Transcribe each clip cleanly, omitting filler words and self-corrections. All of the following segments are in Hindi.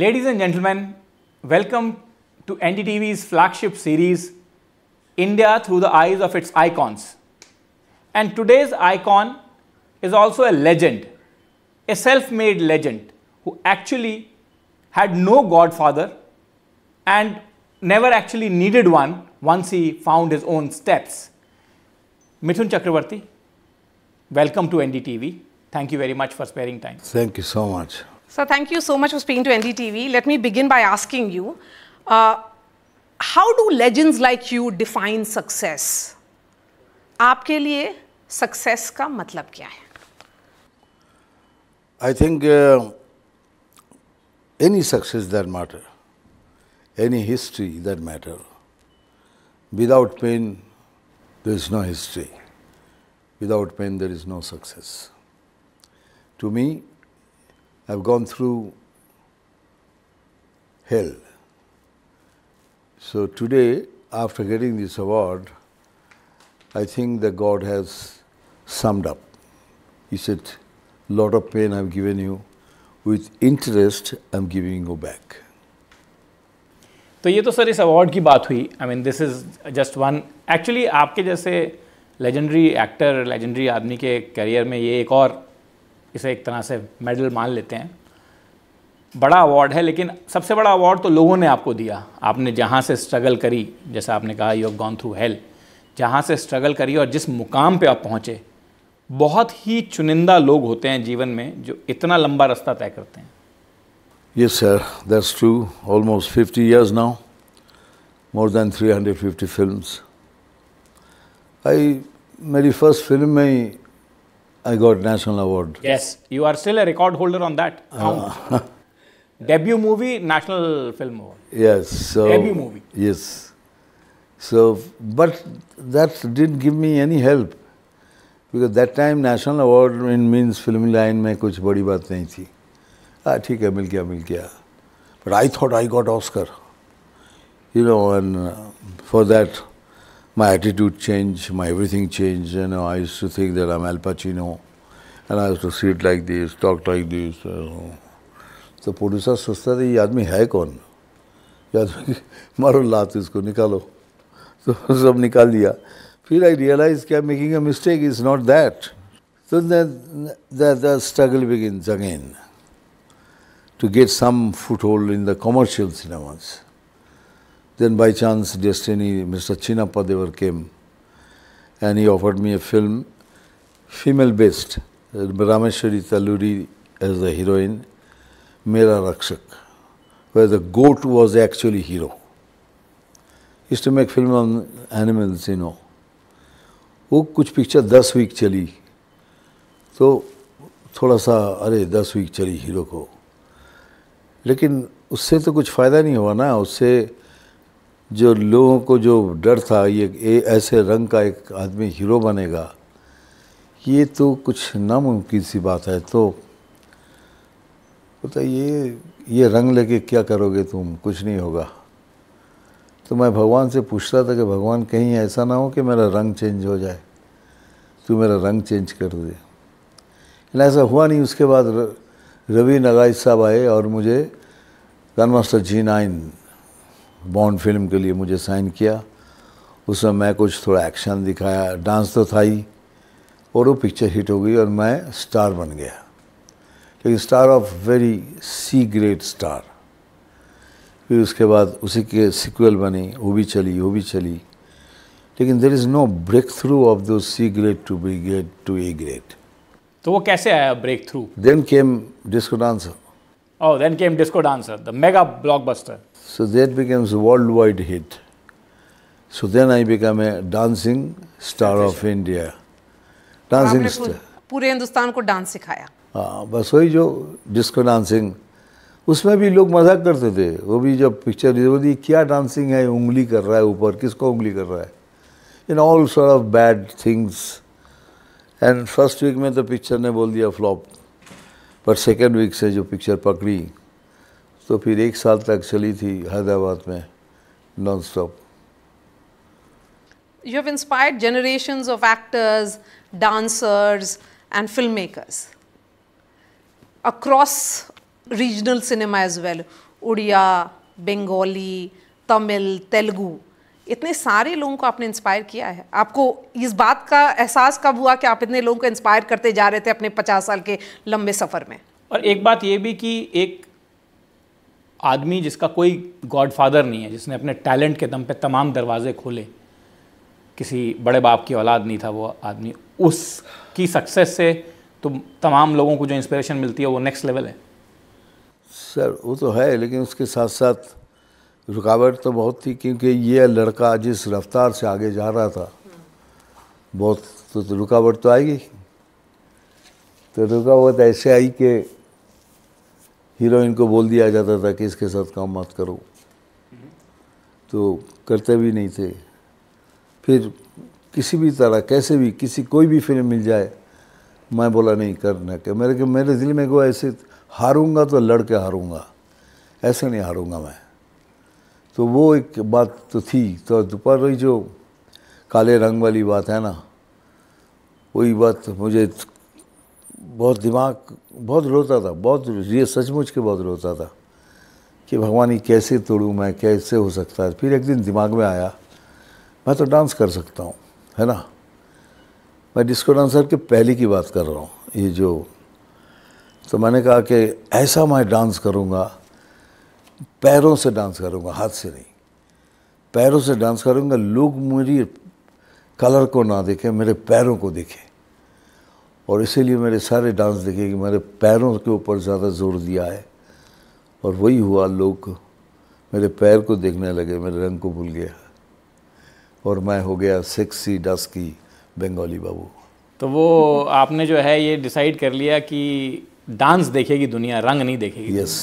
Ladies and gentlemen, welcome to NDTV's flagship series, India Through the Eyes of Its Icons. And today's icon is also a legend, a self-made legend who actually had no godfather and never actually needed one once he found his own steps. Mithun Chakraborty, welcome to NDTV. Thank you very much for sparing time. Thank you so much. So thank you so much for speaking to NDTV. Let me begin by asking you, how do legends like you define success? आपके लिए success का मतलब क्या है? I think any success that matter, any history that matter. Without pain, there is no history. Without pain, there is no success. To me, I've gone through hell. So today, after getting this award, I think that God has summed up. He said, lot of pain I've given you, with interest I'm giving you back. So this is this award ki baat hui. I mean, this is just one. Actually, aapke jaise legendary actor, legendary aadmi ke career mein ye ek aur इसे एक तरह से मेडल मान लेते हैं, बड़ा अवार्ड है, लेकिन सबसे बड़ा अवार्ड तो लोगों ने आपको दिया. आपने जहाँ से स्ट्रगल करी, जैसा आपने कहा you have gone through hell, जहाँ से स्ट्रगल करी और जिस मुकाम पे आप पहुँचे, बहुत ही चुनिंदा लोग होते हैं जीवन में जो इतना लंबा रास्ता तय करते हैं. Yes sir, that's true. Almost 50 years now, more than 350 films. मेरी फर्स्ट फिल्म में I got national award. Yes, you are still a record holder on that count. Debut movie, national film award. Yes. So, debut movie. Yes. So, but that didn't give me any help because that time national award means film line mein kuch badi baat nahi thi. Ah, theek hai, mil gaya. But I thought I got Oscar. You know, and for that, my attitude changed, my everything changed. You know, I used to think that I'm Al Pacino, and I used to sit like this, talk like this. So producer सोचता था ये आदमी है कौन? ये आदमी मारो लात इसको निकालो. So सब निकाल दिया. फिर I realized that I'm making a mistake. It's not that. So then the struggle begins again to get some foothold in the commercial cinemas. Then by chance, destiny, Mr. Chinappa Devar came and he offered me a film, female-based, Rameshwari Talluri as the heroine, Mera Rakshak, where the goat was actually hero. He used to make film on animals, you know. वो कुछ picture 10 week चली, तो थोड़ा सा अरे 10 week चली hero को, लेकिन उससे तो कुछ फायदा नहीं हुआ ना. उससे जो लोगों को जो डर था ये ऐसे रंग का एक आदमी हीरो बनेगा, ये तो कुछ नामुमकिन सी बात है. तो पता ये रंग लेके क्या करोगे तुम, कुछ नहीं होगा. तो मैं भगवान से पूछता था कि भगवान कहीं ऐसा ना हो कि मेरा रंग चेंज हो जाए, तू मेरा रंग चेंज कर दे. लेकिन ऐसा हुआ नहीं. उसके बाद रवि नगाइच साहब आए और मुझे गनमास्टर G-9 बॉन्ड फिल्म के लिए मुझे साइन किया. उसमें मैं कुछ थोड़ा एक्शन दिखाया, डांस तो था ही, और वो पिक्चर हिट हो गई और मैं स्टार बन गया. लेकिन star of very C grade star. फिर उसके बाद उसी के सिक्वल बनी, वो भी चली. लेकिन there is no breakthrough of दो C grade to B grade to A grade. तो वो कैसे आया breakthrough? Then came disco dancer. Oh, then came Disco Dancer, the mega blockbuster. So that becomes a worldwide hit. So then I became a dancing star of India. Dancing star. पूरे हिंदुस्तान को डांस सिखाया. हाँ, बस वही जो डिस्को डांसिंग, उसमें भी लोग मजाक करते थे. वो भी जब पिक्चर रिलीज, क्या डांसिंग है, उंगली कर रहा है ऊपर, किसको उंगली कर रहा है, in all sort of bad things. And first week में तो पिक्चर ने बोल दिया फ्लॉप, पर सेकेंड वीक से जो पिक्चर पकड़ी तो फिर एक साल तक चली थी हैदराबाद में non stop. You have inspired generations of actors, dancers and film makers across regional cinema as well. Odia, Bengali, Tamil, Telugu, इतने सारे लोगों को आपने इंस्पायर किया है। आपको इस बात का एहसास कब हुआ कि आप इतने लोगों को इंस्पायर करते जा रहे थे अपने 50 साल के लंबे सफ़र में? और एक बात ये भी कि एक आदमी जिसका कोई गॉडफादर नहीं है, जिसने अपने टैलेंट के दम पे तमाम दरवाजे खोले, किसी बड़े बाप की औलाद नहीं था वो आदमी, उसकी सक्सेस से तो तमाम लोगों को जो इंस्पिरेशन मिलती है वो नेक्स्ट लेवल है। सर वो तो है, लेकिन उसके साथ साथ रुकावट तो बहुत थी, क्योंकि ये लड़का जिस रफ्तार से आगे जा रहा था बहुत, तो रुकावट तो आएगी। तो रुकावट ऐसे आई कि हीरोइन को बोल दिया जाता था कि इसके साथ काम मत करो, तो करते भी नहीं थे। फिर किसी भी तरह कैसे भी किसी कोई भी फिल्म मिल जाए, मैं बोला नहीं करना, कि मेरे दिल में को ऐसे हारूंगा तो लड़ के हारूंगा, ऐसे नहीं हारूंगा मैं। तो वो एक बात तो थी। तो दोपहर वही जो काले रंग वाली बात है ना, वही बात मुझे बहुत दिमाग बहुत रोता था, बहुत ये सचमुच के बहुत रोता था कि भगवान ये कैसे तोड़ूं मैं, कैसे हो सकता है। फिर एक दिन दिमाग में आया मैं तो डांस कर सकता हूँ, है ना। मैं डिस्को डांसर के पहले की बात कर रहा हूँ ये जो, तो मैंने कहा कि ऐसा मैं डांस करूँगा, पैरों से डांस करूँगा, हाथ से नहीं, पैरों से डांस करूँगा, लोग मेरी कलर को ना देखें, मेरे पैरों को देखें। और इसीलिए मेरे सारे डांस देखे कि मेरे पैरों के ऊपर ज़्यादा जोर दिया है, और वही हुआ, लोग मेरे पैर को देखने लगे, मेरे रंग को भूल गया, और मैं हो गया सेक्सी डस्की बंगाली बाबू। तो वो आपने जो है ये डिसाइड कर लिया कि डांस देखेगी दुनिया, रंग नहीं देखेगी। यस।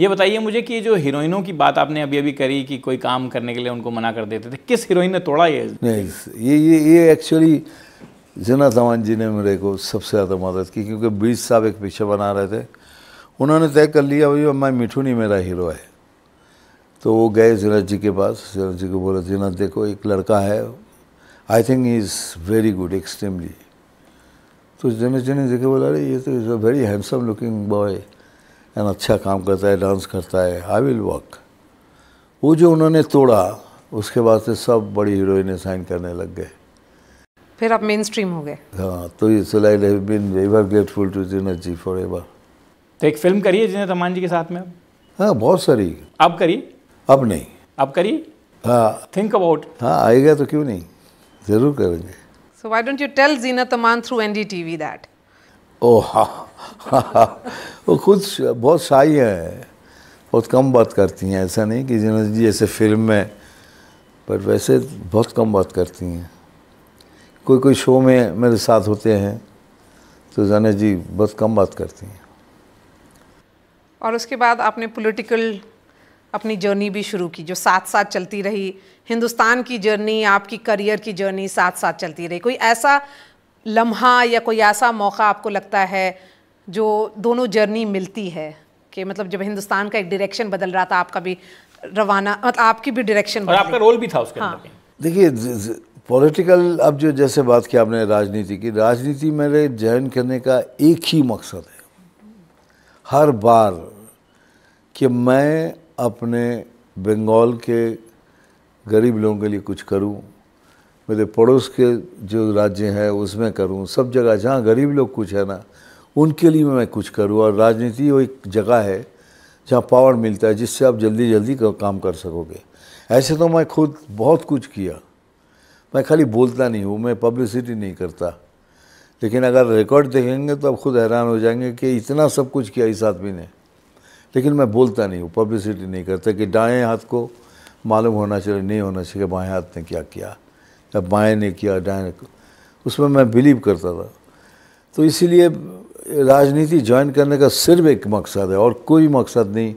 ये बताइए मुझे कि जो हीरोइनों की बात आपने अभी अभी करी कि कोई काम करने के लिए उनको मना कर देते थे, किस हीरोइन ने तोड़ा ये? ये एक्चुअली ज़ीनत अमन जी ने मेरे को सबसे ज़्यादा मदद की, क्योंकि बीस साहब एक पिक्चर बना रहे थे, उन्होंने तय कर लिया भाई मैं मिठून ही मेरा हीरो है। तो वो गए ज़ीनत जी के पास, ज़ीनत जी को बोला ज़ीनत देखो एक लड़का है, I think he is very good extremely. तो ज़ीनत जी ने देखे बोला अरे ये तो वेरी हैंडसम लुकिंग बॉय, अच्छा काम करता है, डांस करता है, आई विल वर्क। वो जो उन्होंने तोड़ा उसके बाद से सब बड़ी हीरोइनें साइन करने लग गए, फिर आप मेन स्ट्रीम हो गए। हाँ, तो I have been ever grateful to Zeenat ji forever. तो एक फिल्म करिए ज़ीनत अमान जी के साथ में? हाँ बहुत सारी। अब करिए? अब नहीं, अब करिए। हाँ थिंक अबाउट। हाँ आएगा तो क्यों नहीं, ज़रूर करेंगे। So why don't you tell Zeenat Aman through NDTV that? Oh हाँ, वो खुद बहुत शाही है, बहुत कम बात करती हैं, ऐसा नहीं कि ज़ीनत जी ऐसे फिल्म में, पर वैसे बहुत कम बात करती हैं। कोई कोई शो में मेरे साथ होते हैं तो ज़ीनत जी बहुत कम बात करती हैं। और उसके बाद आपने पॉलिटिकल अपनी जर्नी भी शुरू की जो साथ साथ चलती रही, हिंदुस्तान की जर्नी, आपकी करियर की जर्नी साथ साथ चलती रही। कोई ऐसा लम्हा या कोई ऐसा मौका आपको लगता है जो दोनों जर्नी मिलती है, कि मतलब जब हिंदुस्तान का एक डायरेक्शन बदल रहा था, आपका भी रवाना मतलब आपकी भी डायरेक्शन बदली, और आपका रोल भी था उसके अंदर? देखिए पॉलिटिकल, अब जो जैसे बात की आपने राजनीति की, राजनीति मेरे ज्वाइन करने का एक ही मकसद है हर बार कि मैं अपने बंगाल के गरीब लोगों के लिए कुछ करूँ, मेरे पड़ोस के जो राज्य हैं उसमें करूं, सब जगह जहां गरीब लोग कुछ है ना उनके लिए मैं कुछ करूं। और राजनीति वो एक जगह है जहां पावर मिलता है जिससे आप जल्दी जल्दी काम कर सकोगे। ऐसे तो मैं खुद बहुत कुछ किया, मैं खाली बोलता नहीं हूं, मैं पब्लिसिटी नहीं करता, लेकिन अगर रिकॉर्ड देखेंगे तो आप खुद हैरान हो जाएंगे कि इतना सब कुछ किया इस आदमी ने, लेकिन मैं बोलता नहीं हूँ, पब्लिसिटी नहीं करता कि दाएँ हाथ को मालूम होना चाहिए, नहीं होना चाहिए बाएँ हाथ ने क्या किया, अब बाएँ ने किया डाएँ, उसमें मैं बिलीव करता था। तो इसीलिए राजनीति ज्वाइन करने का सिर्फ एक मकसद है और कोई मकसद नहीं,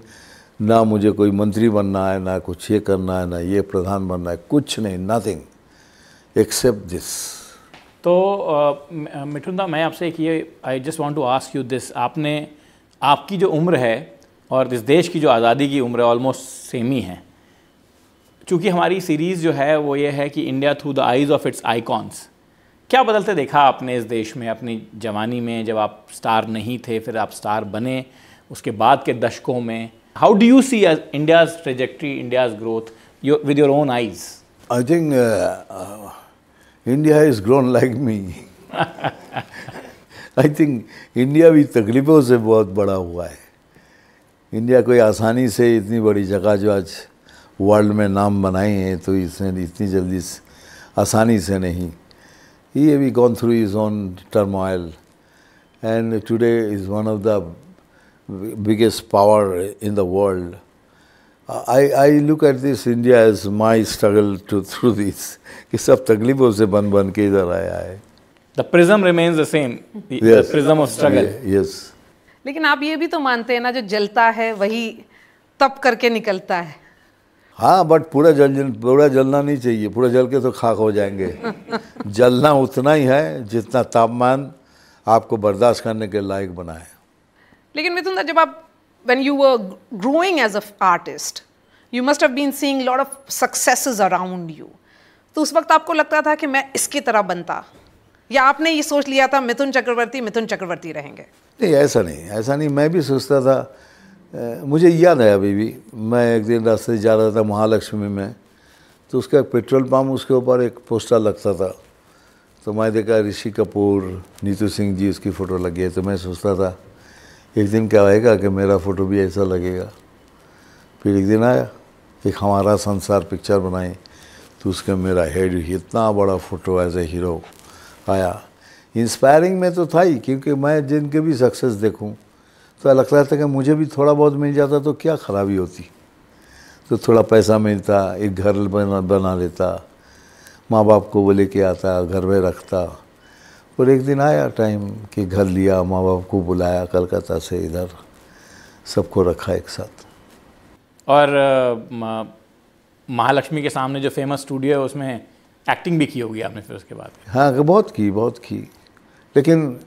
ना मुझे कोई मंत्री बनना है, ना कुछ ये करना है, ना ये प्रधान बनना है, कुछ नहीं, नथिंग एक्सेप्ट दिस। तो मिठुन दा मैं आपसे एक ये I just want to ask you this, आपने आपकी जो उम्र है और इस देश की जो आज़ादी की उम्र है ऑलमोस्ट सेम ही है, क्योंकि हमारी सीरीज़ जो है वो ये है कि India through the eyes of its icons. क्या बदलते देखा आपने इस देश में अपनी जवानी में, जब आप स्टार नहीं थे फिर आप स्टार बने, उसके बाद के दशकों में How do you see as India's trajectory, India's growth with your own eyes? I think India has grown like me. I think India भी तकलीफों से बहुत बड़ा हुआ है. India कोई आसानी से इतनी बड़ी जगह जो आज वर्ल्ड में नाम बनाई है तो इसने इतनी जल्दी आसानी से नहीं. He has gone through his own turmoil and today is one of the biggest power in the world. I look at this India as my struggle through this. The prism remains the same. Yes. The prism of struggle. Yes. But you also believe that what burns is what तप करके निकलता है. हाँ, but पूरा जलना नहीं चाहिए. पूरा जल के तो खाक हो जाएंगे. जलना उतना ही है जितना तापमान आपको बर्दाश्त करने के लायक बनाए. लेकिन मिथुन दा, जब आप when you were growing as an artist, you must have been seeing a lot of successes around you. तो उस वक्त आपको लगता था कि मैं इसकी तरह बनता, या आपने ये सोच लिया था मिथुन चक्रवर्ती रहेंगे? नहीं, ऐसा नहीं. मैं भी सोचता था. मुझे याद है अभी भी, मैं एक दिन रास्ते जा रहा था महालक्ष्मी में, तो उसका पेट्रोल पंप, उसके ऊपर एक पोस्टर लगता था, तो मैं देखा ऋषि कपूर, नीतू सिंह जी, उसकी फ़ोटो लगी है. तो मैं सोचता था एक दिन क्या आएगा कि मेरा फ़ोटो भी ऐसा लगेगा. फिर एक दिन आया, एक हमारा संसार पिक्चर बनाई, तो उसका मेरा हेड, इतना बड़ा फ़ोटो एज ए हीरो आया. इंस्पायरिंग में तो था ही, क्योंकि मैं जिनके भी सक्सेस देखूं तो लगता था कि मुझे भी थोड़ा बहुत मिल जाता तो क्या खराबी होती. तो थोड़ा पैसा मिलता, एक घर बना लेता, माँ बाप को वो लेके आता, घर में रखता. और एक दिन आया टाइम कि घर लिया, माँ बाप को बुलाया कलकत्ता से इधर, सबको रखा एक साथ. और महालक्ष्मी के सामने जो फेमस स्टूडियो है उसमें एक्टिंग भी की होगी आपने फिर उसके बाद? हाँ, बहुत की. लेकिन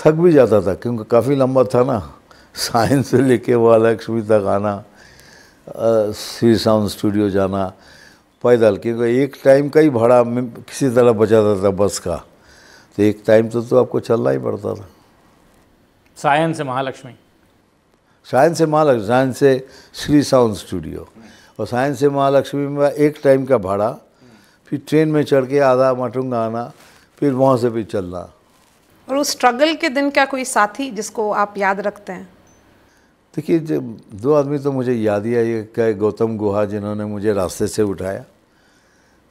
थक भी जाता था क्योंकि काफ़ी लंबा था ना, साइंस से लेके महालक्ष्मी तक आना, श्री साउंड स्टूडियो जाना पैदल, क्योंकि एक टाइम का ही भाड़ा किसी तरह बचाता था बस का, तो एक टाइम तो आपको चलना ही पड़ता था. सायन से श्री साउंड स्टूडियो और सायन से महालक्ष्मी में एक टाइम का भाड़ा, फिर ट्रेन में चढ़ के आधा माटुंगा आना, फिर वहाँ से भी चलना. और उस स्ट्रगल के दिन क्या कोई साथी जिसको आप याद रखते हैं? देखिए, जब दो आदमी तो मुझे याद ही है, गौतम गुहा जिन्होंने मुझे रास्ते से उठाया,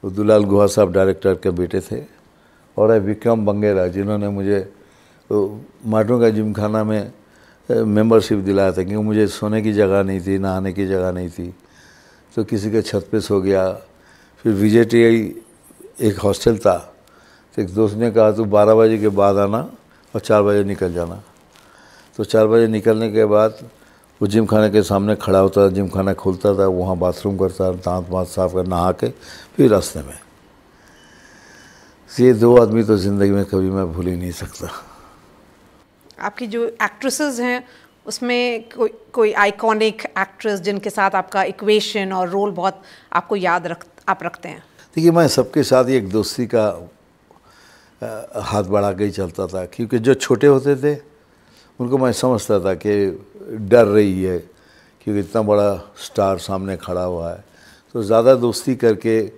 वो दुलाल गुहा साहब डायरेक्टर के बेटे थे, और विक्रम बंगेरा जिन्होंने मुझे माटों का जिमखाना में मेंबरशिप दिलाया था, क्योंकि मुझे सोने की जगह नहीं थी, नहाने की जगह नहीं थी, तो किसी के छत पे सो गया. फिर विजेटीआई एक हॉस्टल था, तो एक दोस्त ने कहा तो 12 बजे के बाद आना और 4 बजे निकल जाना. तो 4 बजे निकलने के बाद वो जिम खाने के सामने खड़ा होता, जिम खाना खोलता था, वहाँ बाथरूम करता, दांत वाँत साफ कर, नहा के फिर रास्ते में. ये दो आदमी तो ज़िंदगी में कभी मैं भूल ही नहीं सकता. आपकी जो एक्ट्रेसेस हैं उसमें कोई आइकॉनिक एक्ट्रेस जिनके साथ आपका इक्वेशन और रोल बहुत आपको याद रखते हैं? देखिए, मैं सबके साथ एक दोस्ती का हाथ बढ़ा के ही चलता था, क्योंकि जो छोटे होते थे उनको मैं समझता था कि डर रही है, क्योंकि इतना बड़ा स्टार सामने खड़ा हुआ है, तो ज़्यादा दोस्ती करके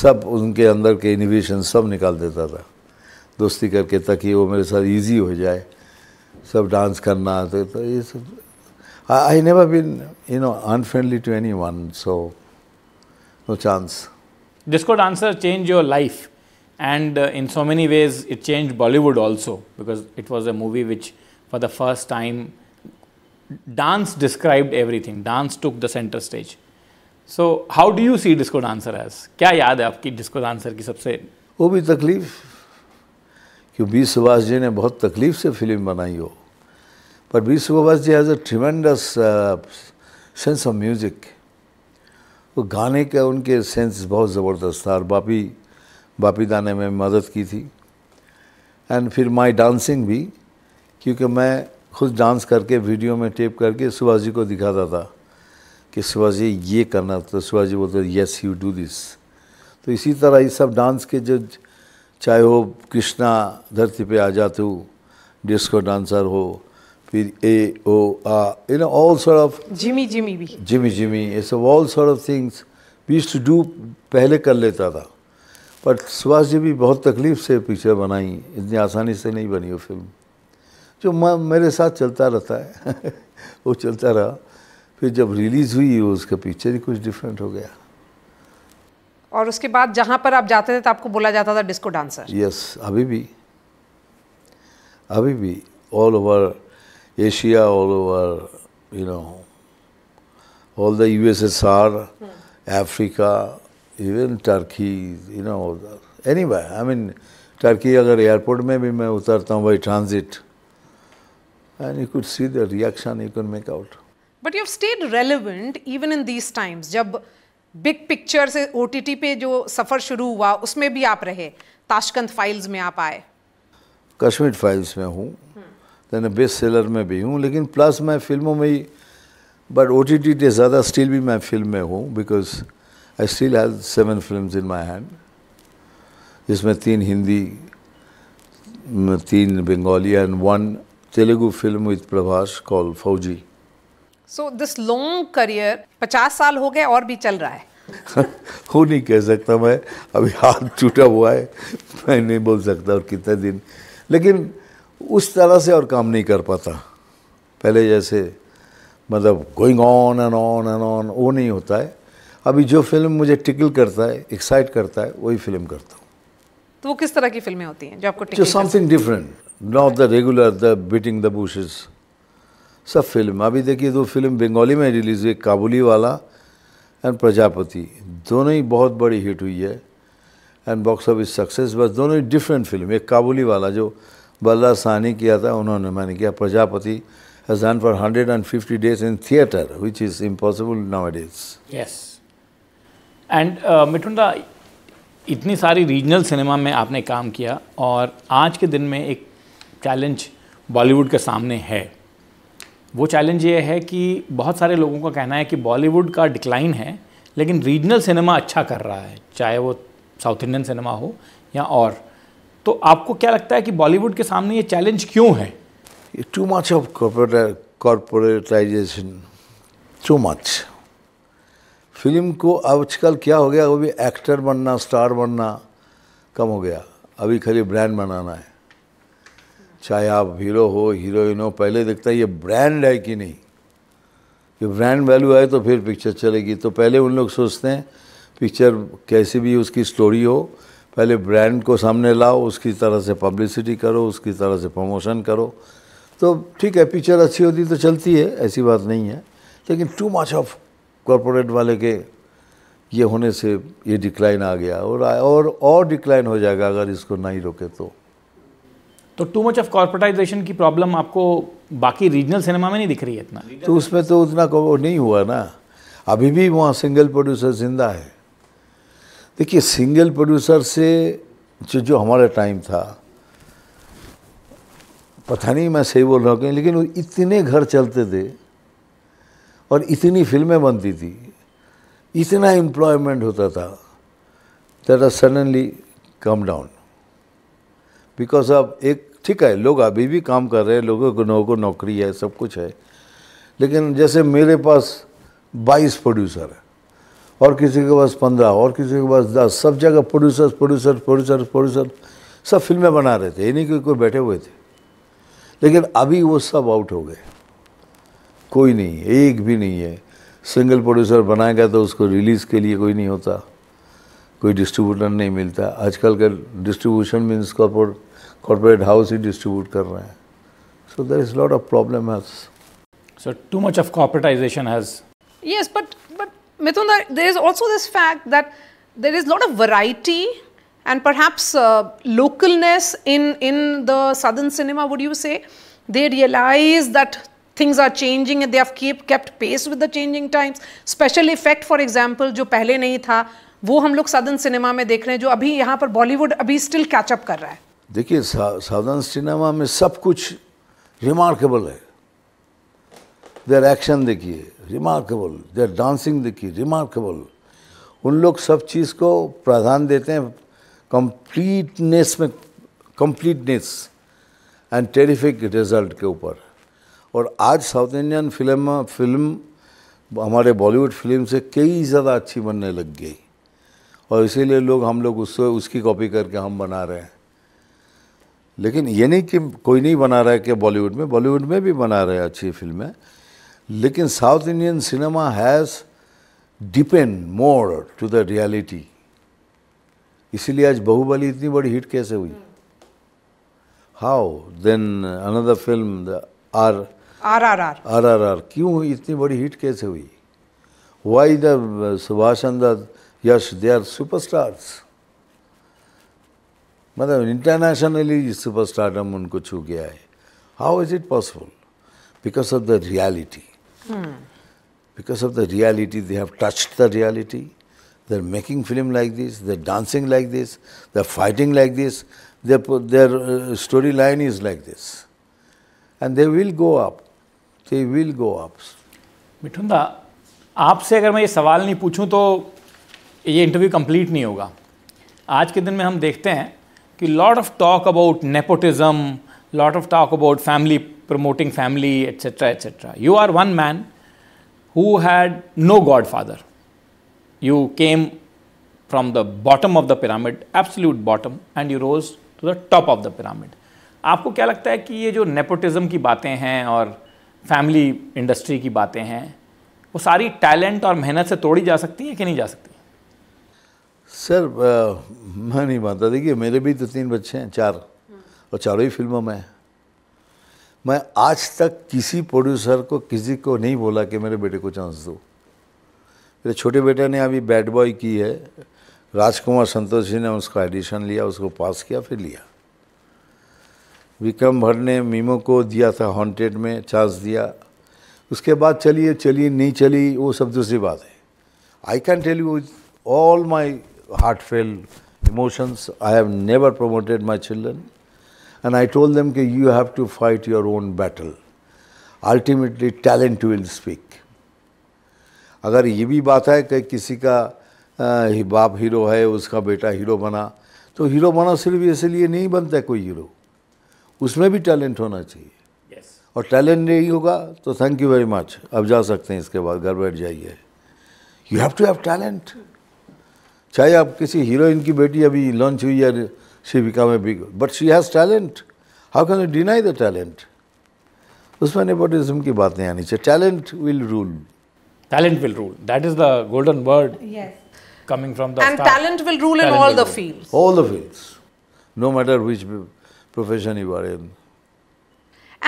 सब उनके अंदर के इनोवेशन सब निकाल देता था दोस्ती करके, ताकि वो मेरे साथ इजी हो जाए सब डांस करना. तो ये सब, I never been unfriendly to anyone, so no chance. Disco dancer change your life and in so many ways it change Bollywood also, because it was a movie which for the first time dance described everything, dance took the centre stage. So how do you see Disco Dancer as? क्या याद है आपकी Disco Dancer की सबसे? वो भी तकलीफ, क्योंकि बी सुभाष जी ने बहुत तकलीफ से फिल्म बनाई हो, पर B Subhash ji has a tremendous sense of music. वो गाने का उनके सेंस बहुत ज़बरदस्त था, और बापी दाने में मदद की थी. एंड फिर माई डांसिंग भी, क्योंकि मैं खुद डांस करके वीडियो में टेप करके सुभाष जी को दिखाता था कि सुभाजी ये करना, तो सुभाजी बोलते यस यू डू दिस. तो इसी तरह ये सब डांस के जो, चाहे हो कृष्णा धरती पे आ जा तू, डिस्को डांसर हो, फिर A, O, R, you know, all sort of... Jimmy भी. Jimmy, so all sort of things we used to do, पहले कर लेता था. But सुभाष जी भी बहुत तकलीफ से पिक्चर बनाई, इतनी आसानी से नहीं बनी वो फिल्म. जो मेरे साथ चलता रहता है, वो चलता रहा. फिर जब रिलीज हुई उसका पिक्चर ही कुछ डिफरेंट हो गया. और उसके बाद जहाँ पर आप जाते थे तो आपको बोला जाता था डिस्को डांसर. यस, अभी भी all over Asia, all over, you know, all the USSR, Africa, even Turkey, you know, anywhere. I mean Turkey अगर एयरपोर्ट में भी मैं उतरता हूँ by transit, and you could see the reaction you can make out. But you have stayed relevant even in these times. जब बिग पिक्चर से OTT पे जो सफ़र शुरू हुआ उसमें भी आप रहे, ताशकंद फाइल्स में आप आए, कश्मीर फाइल्स में हूँ, देन बेस्ट सेलर में भी हूँ, लेकिन प्लस मैं फिल्मों में ही, बट OTT से ज़्यादा स्टिल भी मैं फिल्म में हूँ, because I still have 7 films in my hand, जिसमें 3 Hindi, 3 Bengali and 1 Telugu film with Prabhas call Fauji. So this long career 50 साल हो गए और भी चल रहा है. वो नहीं कह सकता मैं, अभी हाथ टूटा हुआ है, मैं नहीं बोल सकता और कितने दिन, लेकिन उस तरह से और काम नहीं कर पाता पहले जैसे, मतलब going on and on and on, वो नहीं होता है. अभी जो फिल्म मुझे टिकल करता है, एक्साइट करता है, वही फिल्म करता हूँ. तो वो किस तरह की फिल्में होती हैं जो आपको टिकल, जो something different, not the regular, the beating the bushes सब फिल्म. अभी देखिए 2 फिल्म बंगाली में रिलीज हुई, काबुलीवाला एंड प्रजापति, दोनों ही बहुत बड़ी हिट हुई है एंड बॉक्स ऑफिस सक्सेस. बस दोनों ही डिफरेंट फिल्म. एक काबुलीवाला जो बल्ला साहनी किया था उन्होंने, मैंने किया. Prajapati has run for 150 days in theatre, which is impossible nowadays. Yes, and Mithun da, इतनी सारी रीजनल सिनेमा में आपने काम किया और आज के दिन में एक चैलेंज बॉलीवुड के सामने है. वो चैलेंज ये है कि बहुत सारे लोगों का कहना है कि बॉलीवुड का डिक्लाइन है, लेकिन रीजनल सिनेमा अच्छा कर रहा है, चाहे वो साउथ इंडियन सिनेमा हो या और. तो आपको क्या लगता है कि बॉलीवुड के सामने ये चैलेंज क्यों है? Too much of corporatisation, too much. Film को आजकल क्या हो गया, वो भी एक्टर बनना, स्टार बनना कम हो गया. अभी खाली ब्रांड बनाना है, चाहे आप हीरो हो, हीरोइन हो, पहले देखता है ये ब्रांड है कि नहीं, ये ब्रांड वैल्यू है तो फिर पिक्चर चलेगी. तो पहले उन लोग सोचते हैं पिक्चर कैसी भी उसकी स्टोरी हो, पहले ब्रांड को सामने लाओ, उसकी तरह से पब्लिसिटी करो, उसकी तरह से प्रमोशन करो. तो ठीक है, पिक्चर अच्छी होती तो चलती है, ऐसी बात नहीं है, लेकिन टू मच ऑफ कॉर्पोरेट वाले के ये होने से ये डिक्लाइन आ गया और डिक्लाइन हो जाएगा अगर इसको नहीं रोके तो. टू मच ऑफ कॉर्पोरेटाइजेशन की प्रॉब्लम आपको बाकी रीजनल सिनेमा में नहीं दिख रही है इतना? तो उसमें तो उतना को नहीं हुआ ना, अभी भी वहाँ सिंगल प्रोड्यूसर जिंदा है. देखिए, सिंगल प्रोड्यूसर से जो हमारा टाइम था, पता नहीं मैं सही बोल रहा हूँ, लेकिन इतने घर चलते थे और इतनी फिल्में बनती थी, इतना एम्प्लॉयमेंट होता था, that has suddenly come down. Because अब एक ठीक है, लोग अभी भी काम कर रहे हैं, लोगों को नौकरी है, सब कुछ है, लेकिन जैसे मेरे पास 22 प्रोड्यूसर है और किसी के पास 15 और किसी के पास 10, सब जगह प्रोड्यूसर सब फिल्में बना रहे थे, यानी कि कोई बैठे हुए थे. लेकिन अभी वो सब आउट हो गए, कोई नहीं, एक भी नहीं है. सिंगल प्रोड्यूसर बनाएगा तो उसको रिलीज़ के लिए कोई नहीं होता, कोई डिस्ट्रीब्यूटर नहीं मिलता. आजकल का डिस्ट्रीब्यूशन मीन्स कॉर्पोरेट हाउस ही डिस्ट्रीब्यूट कर रहे हैं. So there is lot of problem has. So too much of corporatisation has. Yes, but Mithun, there is also this fact that there is lot of variety and perhaps localness in the southern cinema. Would you say they realise that things are changing and they have kept pace with the changing times? Special effect, for example, जो पहले नहीं था वो हम लोग साउदर्न सिनेमा में देख रहे हैं, जो अभी यहाँ पर बॉलीवुड अभी स्टिल कैचअप कर रहा है. देखिए, साउदर्न सिनेमा में सब कुछ रिमार्केबल है. देयर एक्शन देखिए, रिमार्केबल. देयर डांसिंग देखिए, रिमार्केबल. उन लोग सब चीज़ को प्राधान्य देते हैं, कंप्लीटनेस में, कंप्लीटनेस एंड टेरिफिक रिजल्ट के ऊपर. और आज साउथ इंडियन फिल्म हमारे बॉलीवुड फिल्म से कई ज़्यादा अच्छी बनने लग गई और इसीलिए लोग हम लोग उससे उसकी कॉपी करके हम बना रहे हैं। लेकिन ये नहीं कि कोई नहीं बना रहा है कि बॉलीवुड में भी बना रहे हैं अच्छी फिल्में, लेकिन south Indian cinema has depend more to the reality. इसीलिए आज बाहुबली इतनी बड़ी हिट कैसे हुई? How then another film the R R R क्यों इतनी बड़ी हिट कैसे हुई? Why the Subhash and the Yash, they are superstars, मतलब इंटरनेशनली सुपरस्टारडम उनको छू गया है। How is it possible? Because of the reality, because of the reality, they have touched the reality, they are making film like this, they are dancing like this, they are fighting like this, their story line is like this, and they will go up, they will go up. Mithun da, आपसे अगर मैं ये सवाल नहीं पूछूं तो ये इंटरव्यू कंप्लीट नहीं होगा। आज के दिन में हम देखते हैं कि lot of talk about nepotism, lot of talk about family, promoting family, etc, etc. You are one man who had no godfather. You came from the bottom of the pyramid, absolute bottom, and you rose to the top of the pyramid. आपको क्या लगता है कि ये जो नेपोटिज्म की बातें हैं और फैमिली इंडस्ट्री की बातें हैं, वो सारी टैलेंट और मेहनत से तोड़ी जा सकती है कि नहीं जा सकती? सर मैं नहीं मानता। देखिए मेरे भी तो 3 बच्चे हैं, 4, और चारों ही फिल्मों में। मैं आज तक किसी प्रोड्यूसर को किसी को नहीं बोला कि मेरे बेटे को चांस दो। मेरे छोटे बेटे ने अभी बैड बॉय की है, राजकुमार संतोषी ने उसका एडिशन लिया, उसको पास किया, फिर लिया। विक्रम भट्ट ने मीमो को दिया था हॉन्टेड में चांस दिया, उसके बाद चलिए चलिए नहीं चली वो सब दूसरी बात है। I can tell you all my heartfelt emotions, I have never promoted my children and I told them कि you have to fight your own battle, ultimately talent will speak. अगर ये भी बात है कि किसी का बाप हीरो है, उसका बेटा हीरो बना, तो हीरो बना सिर्फ इसलिए नहीं बनता है कोई हीरो, उसमें भी टैलेंट होना चाहिए। yes. और टैलेंट नहीं होगा तो थैंक यू वेरी मच, अब जा सकते हैं, इसके बाद घर बैठ जाइए। You have to have talent. चाहे आप किसी हीरोइन की बेटी अभी लॉन्च हुई है शिविका में big, but she has talent, how can you deny the talent? उसमें नेपोटिज्म की बात नहीं आनी चाहिए। Talent will rule, talent will rule, that is the golden word. Yes, coming from the and star. Talent will rule talent in all the fields, all the fields, no matter which profession you are in.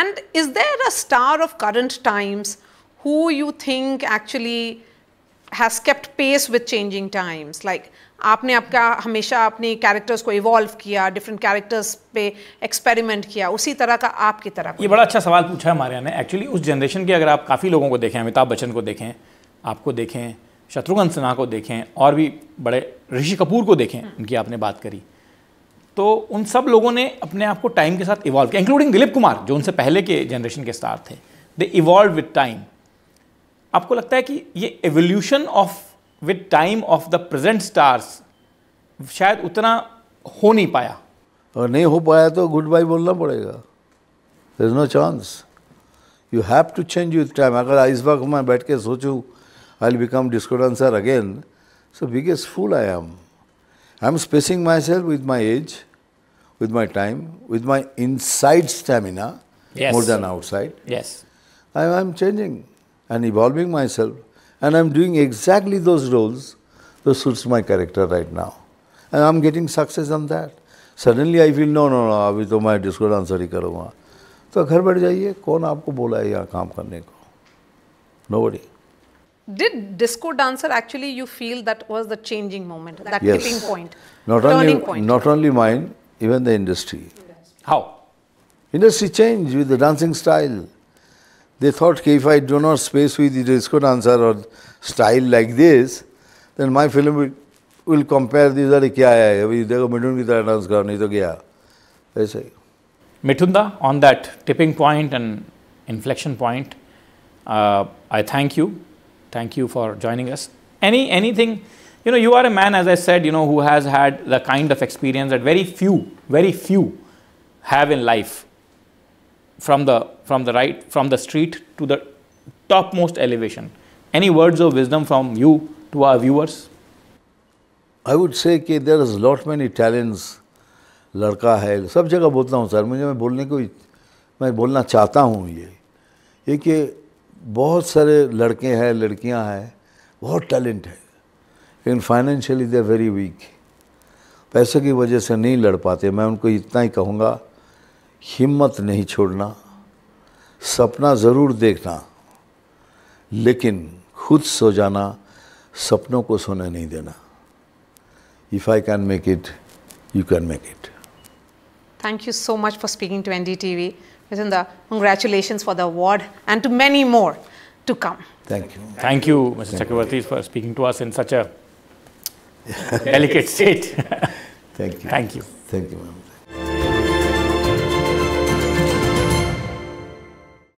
And is there a star of current times who you think actually has kept pace with changing times? Like आपने आपका हमेशा अपने कैरेक्टर्स को इवॉल्व किया, डिफरेंट कैरेक्टर्स पे एक्सपेरिमेंट किया, उसी तरह का आपकी तरह? ये बड़ा अच्छा सवाल पूछा है मारिया ने। एक्चुअली उस जनरेशन के अगर आप काफ़ी लोगों को देखें, अमिताभ बच्चन को देखें, आपको देखें, शत्रुघ्न सिन्हा को देखें, और भी बड़े ऋषि कपूर को देखें, उनकी आपने बात करी, तो उन सब लोगों ने अपने आप को टाइम के साथ इवॉल्व किया, इंक्लूडिंग दिलीप कुमार जो उनसे पहले के जनरेशन के स्टार थे। They evolve with time. आपको लगता है कि ये evolution of with time of the present stars शायद उतना हो नहीं पाया, और नहीं हो पाया तो गुड बाय बोलना पड़ेगा, there is no chance. You have to change with time. अगर इस वक्त मैं बैठ के सोचूं I will become disco dancer again, so biggest fool I am spacing myself with my age, with my time, with my inside stamina more than outside. Yes, I am changing and evolving myself and I'm doing exactly those roles that suits my character right now, and I'm getting success on that. Suddenly I feel no, अभी तो मैं डिस्को डांसर ही करूँगा, तो घर बैठ जाइए, कौन आपको बोला है यहाँ काम करने को? Nobody. Did disco dancer actually you feel that was the changing moment, that tipping point, turning point? Not only mine, even the industry. How? Industry changed with the dancing style. They thought if I do not space with the disco dancer or style like this, then my film will compare this. अरे क्या है अभी देखो मिठुन की तरह डांस कर, नहीं तो क्या ऐसे ही। मिठुन दा, on that tipping point and inflection point, I thank you for joining us. Anything, you know, you are a man, as I said, you know, who has had the kind of experience that very few have in life. from the street to the topmost elevation. Any words of wisdom from you to our viewers? I would say that there is lot many talents. लड़का है सब जगह बोलता हूँ सर मुझे मैं बोलना चाहता हूँ ये कि बहुत सारे लड़के हैं लड़कियाँ हैं बहुत टैलेंट है लेकिन financially they are very weak पैसे की वजह से नहीं लड़ पाते मैं उनको इतना ही कहूँगा हिम्मत नहीं छोड़ना सपना ज़रूर देखना लेकिन खुद सो जाना सपनों को सोने नहीं देना if I can make it you can make it Thank you so much for speaking to NDTV. Mithun, congratulations for the award and to many more to come. Thank you. Thank you, Mr. Chakraborty, for speaking to us in such a delicate state. Thank you. Thank you. Thank you, ma'am.